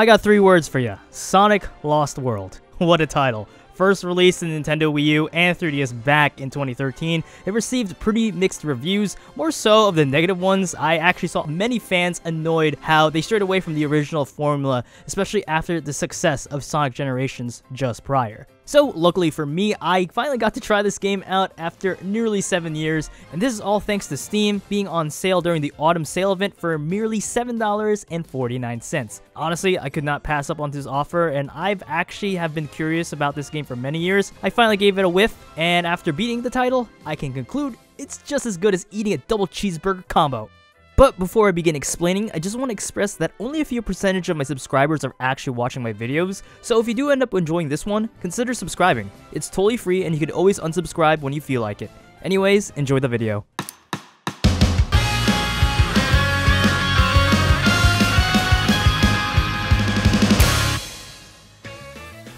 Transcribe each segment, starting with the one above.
I got three words for you. Sonic Lost World. What a title. First released in Nintendo Wii U and 3DS back in 2013, it received pretty mixed reviews, more so of the negative ones. I actually saw many fans annoyed how they strayed away from the original formula, especially after the success of Sonic Generations just prior. So luckily for me, I finally got to try this game out after nearly 7 years, and this is all thanks to Steam being on sale during the Autumn Sale event for merely $7.49. Honestly, I could not pass up on this offer, and I've actually have been curious about this game for many years. I finally gave it a whiff, and after beating the title, I can conclude it's just as good as eating a double cheeseburger combo. But before I begin explaining, I just want to express that only a few percentage of my subscribers are actually watching my videos, so if you do end up enjoying this one, consider subscribing. It's totally free and you can always unsubscribe when you feel like it. Anyways, enjoy the video.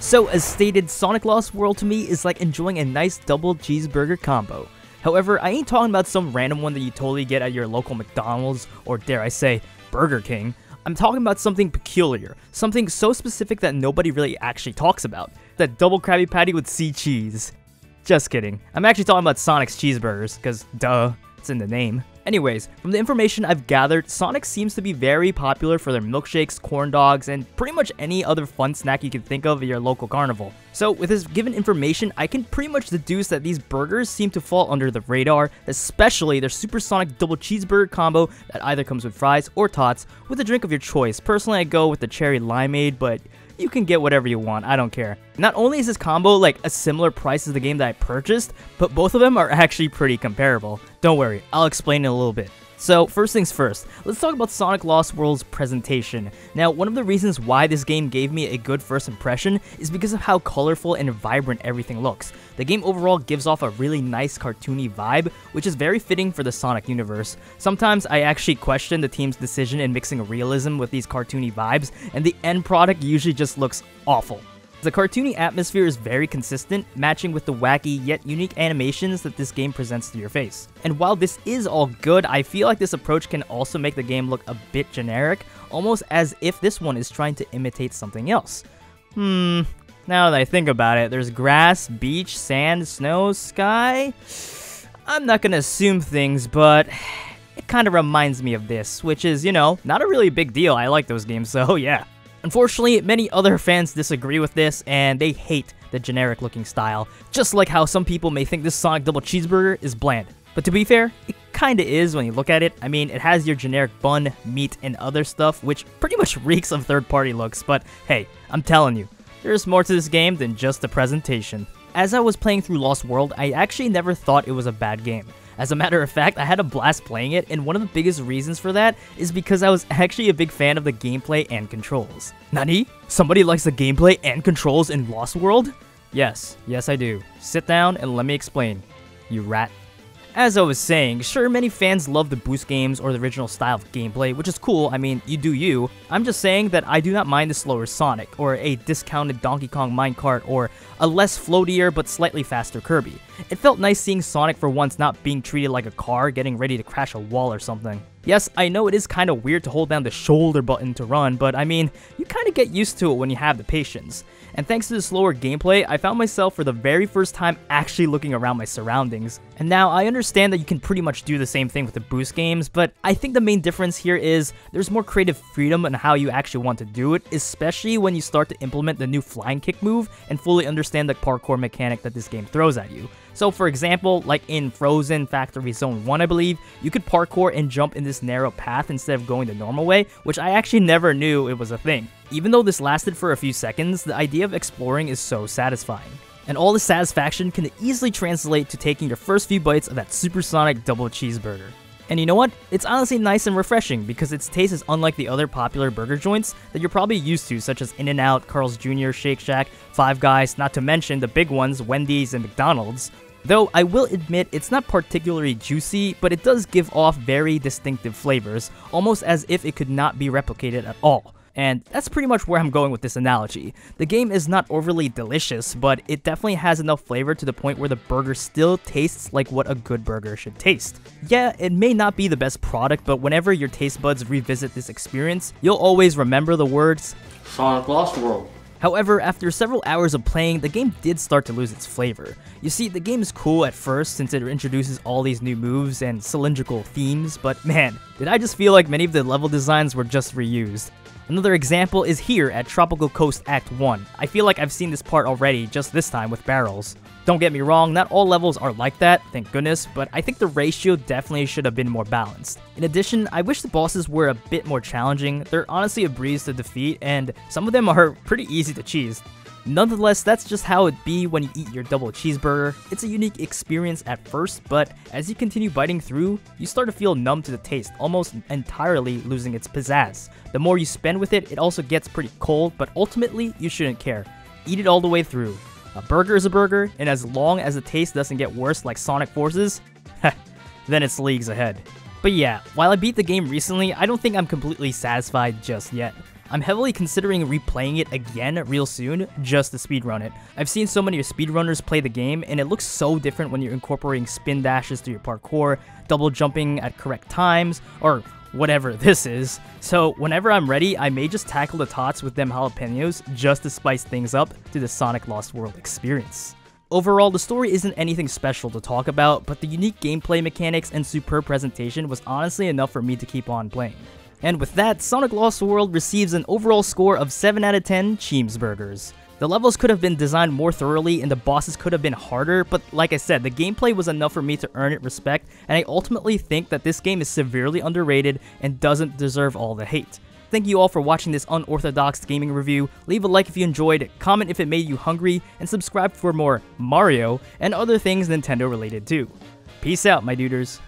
So as stated, Sonic Lost World to me is like enjoying a nice double cheeseburger combo. However, I ain't talking about some random one that you totally get at your local McDonald's or, dare I say, Burger King. I'm talking about something peculiar, something so specific that nobody really actually talks about. That double Krabby Patty with sea cheese. Just kidding. I'm actually talking about Sonic's cheeseburgers, because duh, it's in the name. Anyways, from the information I've gathered, Sonic seems to be very popular for their milkshakes, corn dogs, and pretty much any other fun snack you can think of at your local carnival. So with this given information, I can pretty much deduce that these burgers seem to fall under the radar, especially their Supersonic double cheeseburger combo that either comes with fries or tots, with a drink of your choice. Personally, I go with the cherry limeade, but you can get whatever you want, I don't care. Not only is this combo like a similar price as the game that I purchased, but both of them are actually pretty comparable. Don't worry, I'll explain in a little bit. So first things first, let's talk about Sonic Lost World's presentation. Now, one of the reasons why this game gave me a good first impression is because of how colorful and vibrant everything looks. The game overall gives off a really nice cartoony vibe, which is very fitting for the Sonic universe. Sometimes I actually question the team's decision in mixing realism with these cartoony vibes, and the end product usually just looks awful. The cartoony atmosphere is very consistent, matching with the wacky yet unique animations that this game presents to your face. And while this is all good, I feel like this approach can also make the game look a bit generic, almost as if this one is trying to imitate something else. Now that I think about it, there's grass, beach, sand, snow, sky. I'm not gonna assume things, but it kind of reminds me of this, which is, you know, not a really big deal. I like those games, so yeah. Unfortunately, many other fans disagree with this, and they hate the generic looking style, just like how some people may think this Sonic double cheeseburger is bland. But to be fair, it kinda is when you look at it. I mean, it has your generic bun, meat, and other stuff, which pretty much reeks of third-party looks, but hey, I'm telling you, there's more to this game than just the presentation. As I was playing through Lost World, I actually never thought it was a bad game. As a matter of fact, I had a blast playing it, and one of the biggest reasons for that is because I was actually a big fan of the gameplay and controls. Nani? Somebody likes the gameplay and controls in Lost World? Yes I do. Sit down and let me explain, you rat. As I was saying, sure, many fans love the boost games or the original style of gameplay, which is cool. I mean, you do you. I'm just saying that I do not mind the slower Sonic, or a discounted Donkey Kong minecart, or a less floatier but slightly faster Kirby. It felt nice seeing Sonic for once not being treated like a car getting ready to crash a wall or something. Yes, I know it is kind of weird to hold down the shoulder button to run, but I mean, you kind of get used to it when you have the patience. And thanks to the slower gameplay, I found myself for the very first time actually looking around my surroundings. And now I understand that you can pretty much do the same thing with the boost games, but I think the main difference here is there's more creative freedom in how you actually want to do it, especially when you start to implement the new flying kick move and fully understand the parkour mechanic that this game throws at you. So for example, like in Frozen Factory Zone 1, I believe, you could parkour and jump in this narrow path instead of going the normal way, which I actually never knew it was a thing. Even though this lasted for a few seconds, the idea of exploring is so satisfying. And all the satisfaction can easily translate to taking your first few bites of that Supersonic double cheeseburger. And you know what? It's honestly nice and refreshing because its taste is unlike the other popular burger joints that you're probably used to, such as In-N-Out, Carl's Jr., Shake Shack, Five Guys, not to mention the big ones, Wendy's and McDonald's. Though I will admit it's not particularly juicy, but it does give off very distinctive flavors, almost as if it could not be replicated at all. And that's pretty much where I'm going with this analogy. The game is not overly delicious, but it definitely has enough flavor to the point where the burger still tastes like what a good burger should taste. Yeah, it may not be the best product, but whenever your taste buds revisit this experience, you'll always remember the words, Sonic Lost World. However, after several hours of playing, the game did start to lose its flavor. You see, the game is cool at first since it introduces all these new moves and cylindrical themes, but man, did I just feel like many of the level designs were just reused. Another example is here at Tropical Coast Act 1. I feel like I've seen this part already, just this time with barrels. Don't get me wrong, not all levels are like that, thank goodness, but I think the ratio definitely should have been more balanced. In addition, I wish the bosses were a bit more challenging. They're honestly a breeze to defeat, and some of them are pretty easy to cheese. Nonetheless, that's just how it be when you eat your double cheeseburger. It's a unique experience at first, but as you continue biting through, you start to feel numb to the taste, almost entirely losing its pizzazz. The more you spend with it, it also gets pretty cold, but ultimately, you shouldn't care. Eat it all the way through. A burger is a burger, and as long as the taste doesn't get worse like Sonic Forces, then it's leagues ahead. But yeah, while I beat the game recently, I don't think I'm completely satisfied just yet. I'm heavily considering replaying it again real soon, just to speedrun it. I've seen so many speedrunners play the game, and it looks so different when you're incorporating spin dashes through your parkour, double jumping at correct times, or whatever this is. So whenever I'm ready, I may just tackle the tots with them jalapenos just to spice things up to the Sonic Lost World experience. Overall, the story isn't anything special to talk about, but the unique gameplay mechanics and superb presentation was honestly enough for me to keep on playing. And with that, Sonic Lost World receives an overall score of 7 out of 10 cheeseburgers. The levels could have been designed more thoroughly and the bosses could have been harder, but like I said, the gameplay was enough for me to earn it respect, and I ultimately think that this game is severely underrated and doesn't deserve all the hate. Thank you all for watching this unorthodox gaming review. Leave a like if you enjoyed, comment if it made you hungry, and subscribe for more Mario and other things Nintendo related too. Peace out, my duders.